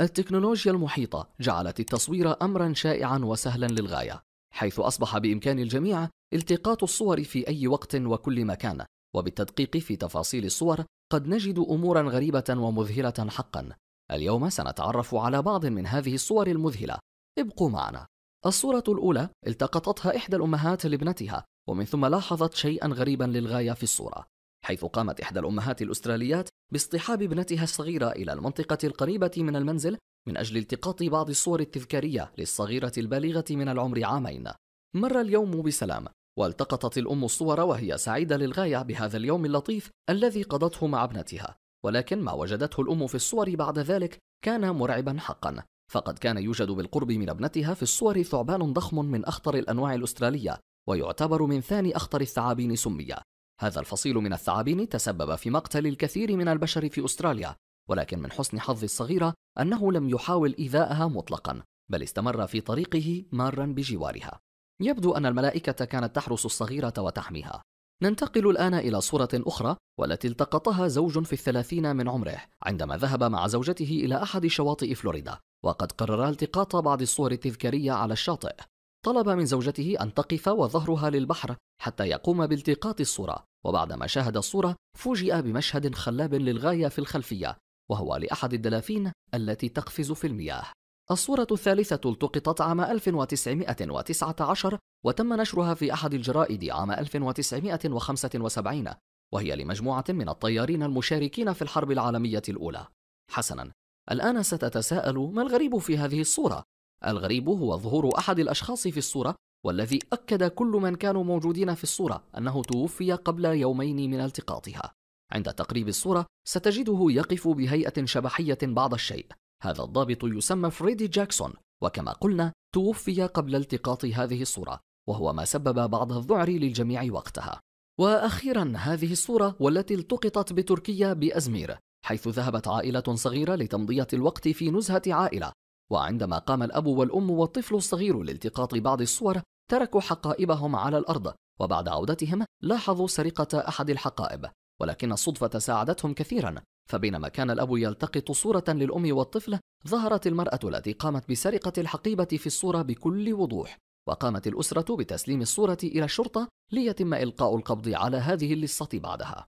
التكنولوجيا المحيطة جعلت التصوير أمرا شائعا وسهلا للغاية، حيث أصبح بإمكان الجميع التقاط الصور في أي وقت وكل مكان. وبالتدقيق في تفاصيل الصور قد نجد أمورا غريبة ومذهلة حقا. اليوم سنتعرف على بعض من هذه الصور المذهلة، ابقوا معنا. الصورة الأولى التقطتها إحدى الأمهات لابنتها، ومن ثم لاحظت شيئا غريبا للغاية في الصورة، حيث قامت إحدى الأمهات الأستراليات باصطحاب ابنتها الصغيرة إلى المنطقة القريبة من المنزل من أجل التقاط بعض الصور التذكارية للصغيرة البالغة من العمر 2 عام. مر اليوم بسلام، والتقطت الأم الصور وهي سعيدة للغاية بهذا اليوم اللطيف الذي قضته مع ابنتها، ولكن ما وجدته الأم في الصور بعد ذلك كان مرعبا حقا، فقد كان يوجد بالقرب من ابنتها في الصور ثعبان ضخم من أخطر الأنواع الأسترالية، ويعتبر من ثاني أخطر الثعابين سمية. هذا الفصيل من الثعابين تسبب في مقتل الكثير من البشر في أستراليا، ولكن من حسن حظ الصغيرة أنه لم يحاول إيذائها مطلقا، بل استمر في طريقه مارا بجوارها. يبدو أن الملائكة كانت تحرس الصغيرة وتحميها. ننتقل الآن إلى صورة أخرى، والتي التقطها زوج في 30 من عمره عندما ذهب مع زوجته إلى أحد شواطئ فلوريدا، وقد قررا التقاط بعض الصور التذكارية على الشاطئ. طلب من زوجته أن تقف وظهرها للبحر حتى يقوم بالتقاط الصورة، وبعدما شاهد الصورة فوجئ بمشهد خلاب للغاية في الخلفية، وهو لأحد الدلافين التي تقفز في المياه. الصورة الثالثة التقطت عام 1919 وتم نشرها في أحد الجرائد عام 1975، وهي لمجموعة من الطيارين المشاركين في الحرب العالمية الأولى. حسناً، الآن ستتساءل ما الغريب في هذه الصورة؟ الغريب هو ظهور أحد الأشخاص في الصورة، والذي أكد كل من كانوا موجودين في الصورة أنه توفي قبل يومين من التقاطها. عند تقريب الصورة ستجده يقف بهيئة شبحية بعض الشيء. هذا الضابط يسمى فريدي جاكسون، وكما قلنا توفي قبل التقاط هذه الصورة، وهو ما سبب بعض الذعر للجميع وقتها. وأخيرا هذه الصورة، والتي التقطت بتركيا بأزمير، حيث ذهبت عائلة صغيرة لتمضية الوقت في نزهة عائلة، وعندما قام الأب والأم والطفل الصغير لالتقاط بعض الصور تركوا حقائبهم على الأرض، وبعد عودتهم لاحظوا سرقة أحد الحقائب، ولكن الصدفة ساعدتهم كثيرا، فبينما كان الأب يلتقط صورة للأم والطفل ظهرت المرأة التي قامت بسرقة الحقيبة في الصورة بكل وضوح، وقامت الأسرة بتسليم الصورة إلى الشرطة ليتم إلقاء القبض على هذه اللصة بعدها.